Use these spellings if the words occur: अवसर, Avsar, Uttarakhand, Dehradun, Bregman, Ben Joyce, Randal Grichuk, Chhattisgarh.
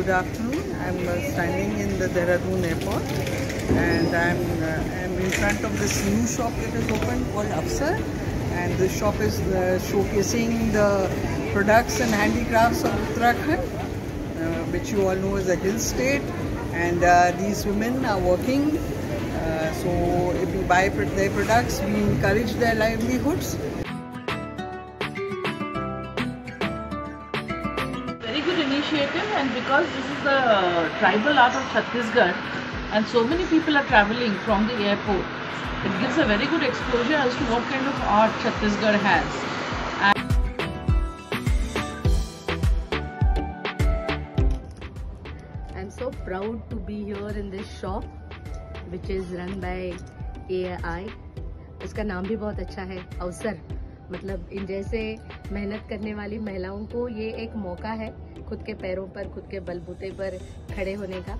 Good afternoon. I am standing in the Dehradun airport and I am in front of this new shop that is opened called Avsar, and this shop is showcasing the products and handicrafts of Uttarakhand, which you all know is a hill state, and these women are working, so if we buy their products we encourage their livelihoods. Initiative, and because this is the tribal art of Chhattisgarh and so many people are travelling from the airport, it gives a very good exposure as to what kind of art Chhattisgarh has. I'm so proud to be here in this shop which is run by AI. इसका नाम भी बहुत अच्छा है, अवसर, मतलब इन जैसे मेहनत करने वाली महिलाओं को ये एक मौका है खुद के पैरों पर, खुद के बलबूते पर खड़े होने का।